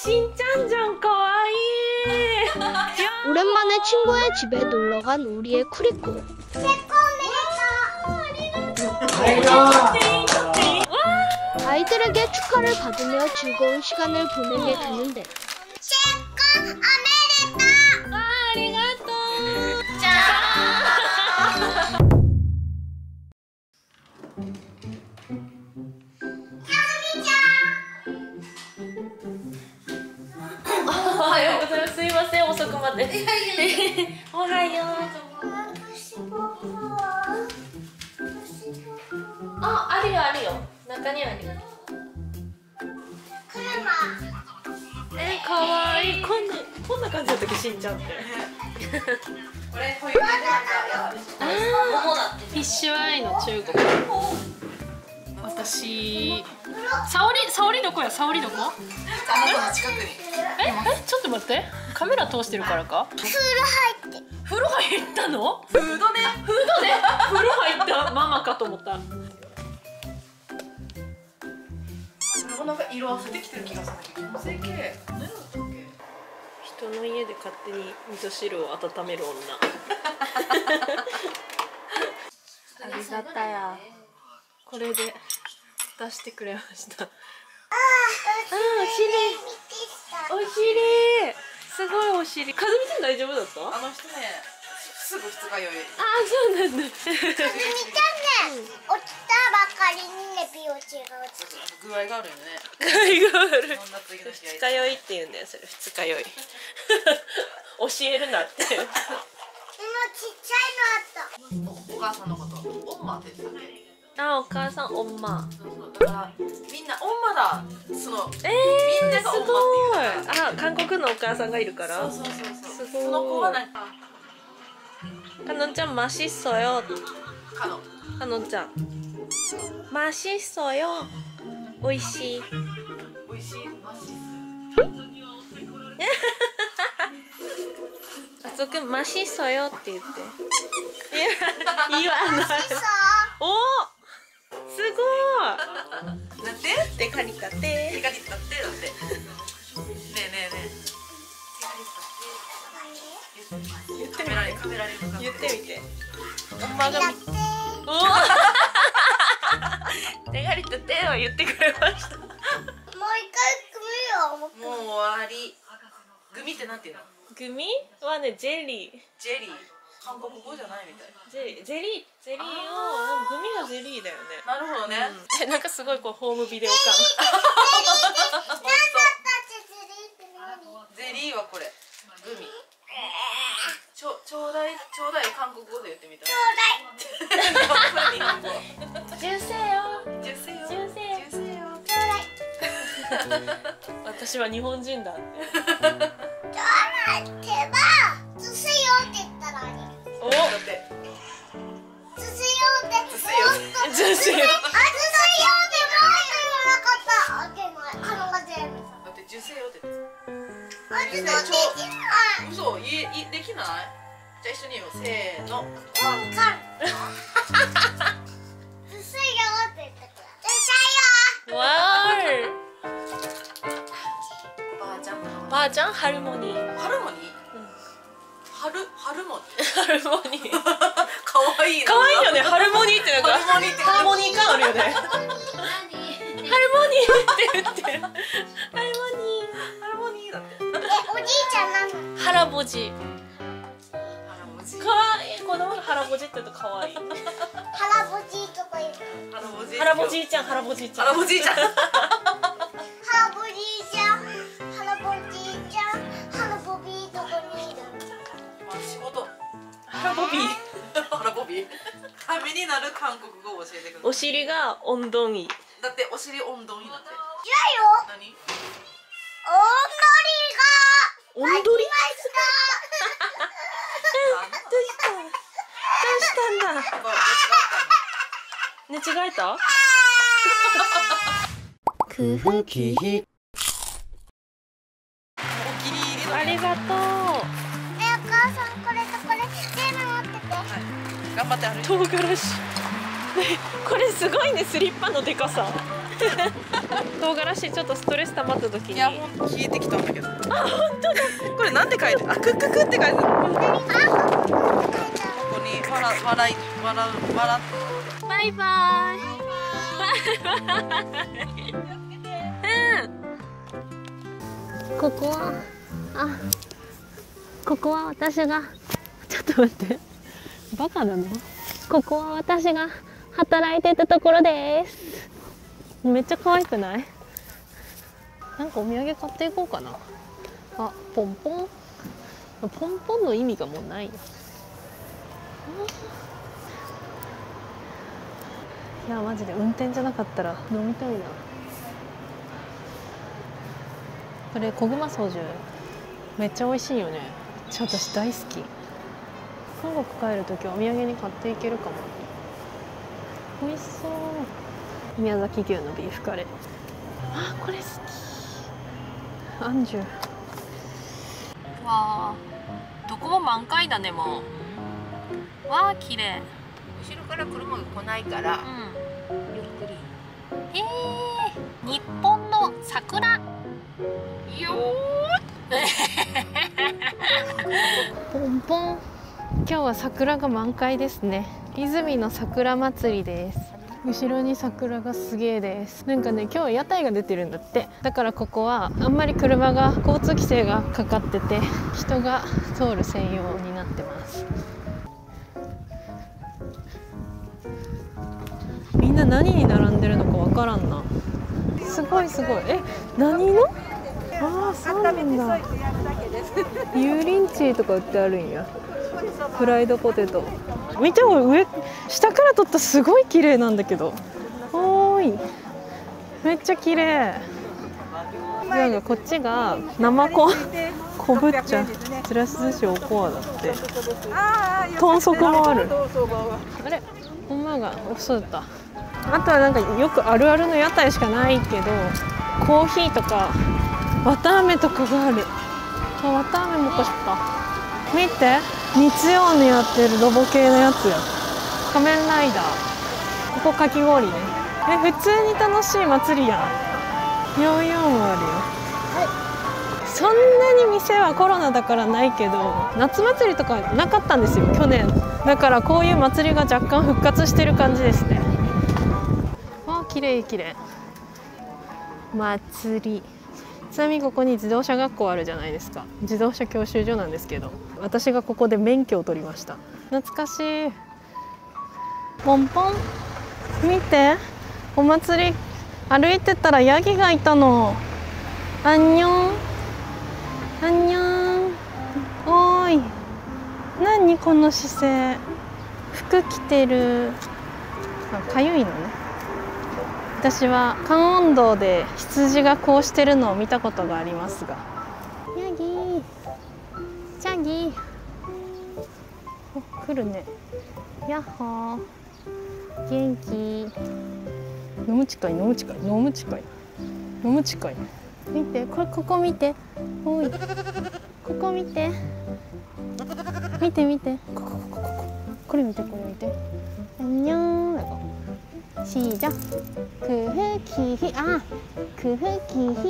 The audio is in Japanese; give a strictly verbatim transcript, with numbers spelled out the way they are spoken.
신짠 좀 고아이. 오랜만에 친구의 집에 놀러 간 우리의 쿠리코. 아이들에게 축하를 받으며 즐거운 시간을 보내게 되는데.人の家で勝手に味噌汁を温める女。ありがたや。これで出してくれました。 あ、お母さんのこと、엄마って言ってたね。 あ、お母さん、おんま。だからみんなおんまだ。そのええ、みんながおんまっていう。あ、韓国のお母さんがいるから。そうそうそうそう。その子はなんか。かのんちゃんマシっそよ。かの。かのんちゃん。マシっそよ。おいしい。おいしいマシ。あつおくんマシっそよって言って。いや、言わない。お。 すごい。ねえねえねえ。言ってみられ、カメラに。言ってみて。엄마가。おお。手がりと手を言ってくれました。もう一回組よ。もう終わり。グミってなんていうの？グミはね、ゼリー。ゼリー。 韓国語じゃないみたい。ゼリー、ゼリーをグミがゼリーだよね。なるほどね。なんかすごいこうホームビデオ感。ゼリーはこれグミ。ちょうだい、ちょだい韓国語で言ってみたい。ちょうだい。私は日本人なんで。ちょだいってば、つせよって言ったら。 おばあちゃん、ハルモニー。 唐辛子。ね、これすごいね、スリッパのでかさ。唐辛子ちょっとストレス溜まった時に、いやもう消えてきたんだけど。あ、本当だ。これなんて書いてあ、クッククって書いてある。ここに笑笑い笑笑バイバイ。うん。ここはあ、ここは私が、ちょっと待って。バカなの？ここは私が働いてたところです。めっちゃ可愛くない？なんかお土産買っていこうかな。あ、ポンポン。ポンポンの意味がもうないよ。いやマジで運転じゃなかったら飲みたいな。これ小熊ソジュめっちゃ美味しいよね。ちょっと私大好き。韓国帰るときはお土産に買っていけるかも。美味しそう。宮崎牛のビーフカレー。あ、これ好き。アンジュ。わあ、どこも満開だねもう。わあ、綺麗。後ろから車が来ないから、うん、ゆっくり。ええー、日本の桜。よー。ポンポン。今日は桜が満開ですね。泉の桜祭りです。後ろに桜がすげえです。なんかね、今日は屋台が出てるんだって。だからここはあんまり車が、交通規制がかかってて、人が通る専用になってます。みんな何に並んでるのかわからんな。すごいすごい。え、何の？ああ、そうなんだ。油淋鶏とか売ってあるんや。フライドポテト。見ても上、下から撮ったすごい綺麗なんだけど。おーい、めっちゃ綺麗。なんかこっちが生ここぶっちゃちらし寿司おこわだって。豚足もある。あれ、ほんまが遅かった。あとはなんかよくあるあるの屋台しかないけど、コーヒーとかわたあめとかがある。あ、わたあめも欲しかった。見て、日曜にやってるロボ系のやつや。仮面ライダー。ここかき氷ね。え、普通に楽しい祭りやん。ヨーヨーもあるよ。はい、そんなに店はコロナだからないけど、夏祭りとかなかったんですよ、去年。だからこういう祭りが若干復活してる感じですね。わあ、綺麗綺麗。祭り。ちなみにここに自動車学校あるじゃないですか。自動車教習所なんですけど、私がここで免許を取りました。懐かしい。ポンポン見て、お祭り歩いてたらヤギがいたの。あんにょんあんにょん。おーい、何この姿勢。服着てる。あ、かゆいのね。私は観音堂で羊がこうしてるのを見たことがありますが、ヤギー、チャギー、お、来るね。ヤッホー、元気。飲む近い、飲む近い、飲む近い、飲む近い。見て、これ、ここ見て、おい、ここ見て、見て見て、ここここここ、これ見て、これ見て、にゃーんだか。しじゃ、くふきひ、あ、くふきひ、